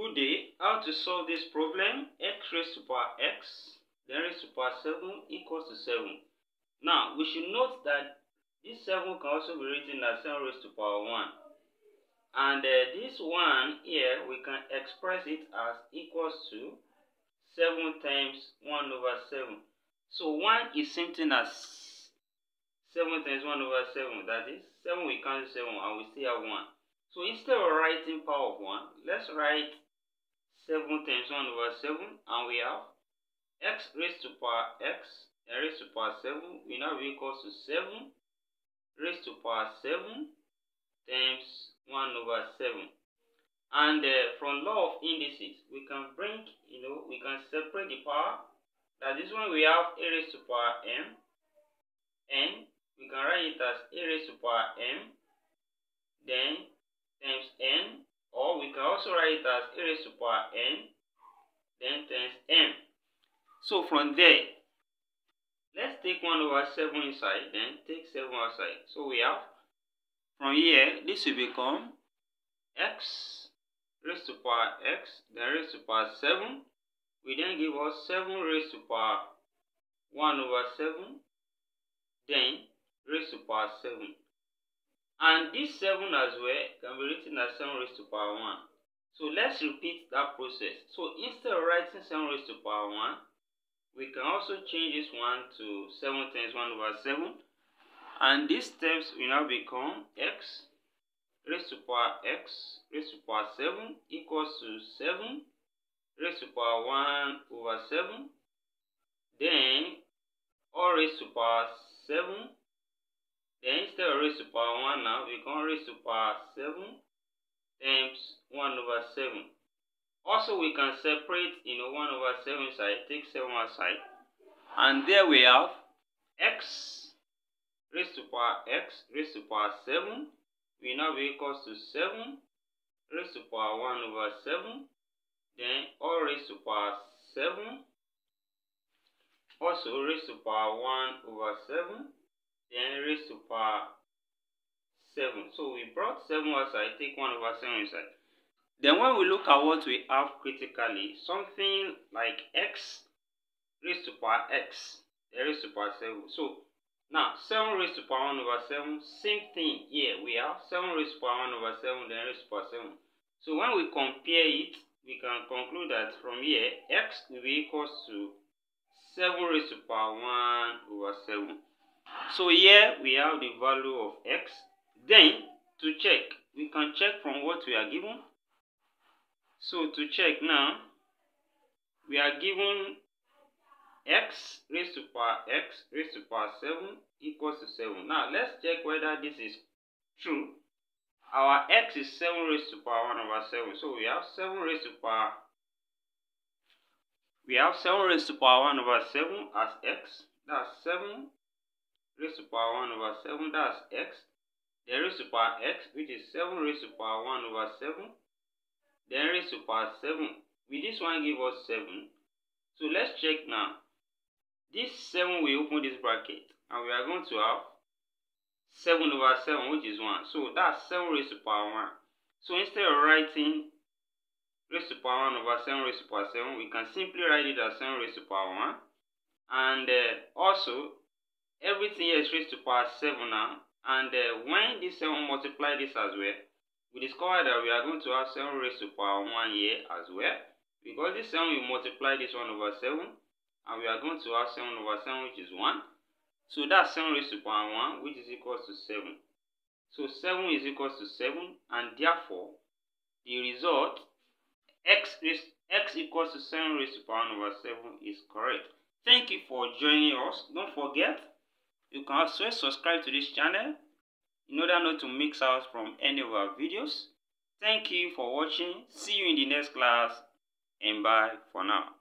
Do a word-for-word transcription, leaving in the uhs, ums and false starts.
Good day. How to solve this problem? X raised to power x then raised to power seven equals to seven. Now we should note that this seven can also be written as seven raised to power one, and uh, this one here we can express it as equals to seven times one over seven. So one is same thing as seven times one over seven, that is seven we cancel seven and we still have one. So instead of writing power of one, let's write seven times one over seven, and we have x raised to power x and raised to power seven. We now equals to seven raised to power seven times one over seven. And uh, from law of indices, we can bring, you know, we can separate the power. Now this one we have a raised to power m, and we can write it as a raised to power m, then times n, or we can also write it as a raised to power n then times m. So from there, let's take one over seven inside, then take seven outside. So we have, from here, this will become x raised to power x then raised to power seven. We then give us seven raised to power one over seven then raised to power seven. And this seven as well can be written as seven raised to power one. So let's repeat that process. So instead of writing seven raised to power one, we can also change this one to seven times one over seven. And these steps will now become x raised to power x raised to power seven equals to seven raised to power one over seven. Then all raised to power seven. Then instead of raised to power one now, we can raise to power seven times one over seven. Also we can separate, you know, one over seven side, take seven aside. And there we have x raised to power x raised to power seven. We now be equals to seven raised to power one over seven. Then all raised to power seven. Also raised to power one over seven. Then raised to power seven. So we brought seven outside, take one over seven inside. Then when we look at what we have critically, something like x raised to power x, then raised to power seven. So now seven raised to power one over seven, same thing here. We have seven raised to power one over seven, then raised to power seven. So when we compare it, we can conclude that from here, x will be equals to seven raised to power one over seven. So here we have the value of x. Then to check, we can check from what we are given. So to check now, we are given x raised to power x raised to power seven equals to seven. Now let's check whether this is true. Our x is seven raised to power one over seven. So we have seven raised to power we have seven raised to power one over seven as x. That's seven raised to power one over seven, that's x. Then raised to power x, which is seven raised to power one over seven. Then raised to power seven. With this one give us seven. So let's check now. This seven, we open this bracket, and we are going to have seven over seven, which is one. So that's seven raised to power one. So instead of writing raised to power one over seven raised to power seven, we can simply write it as seven raised to power one. And uh, also, everything here is raised to power seven now, and uh, when this seven multiply this as well, we discover that we are going to have seven raised to power one here as well, because this seven will multiply this one over seven, and we are going to have seven over seven, which is one. So that's seven raised to power one, which is equals to seven. So seven is equals to seven, and therefore the result x is x equals to seven raised to power one over seven is correct. Thank you for joining us. Don't forget, you can also subscribe to this channel in order not to miss out from any of our videos. Thank you for watching. See you in the next class, and bye for now.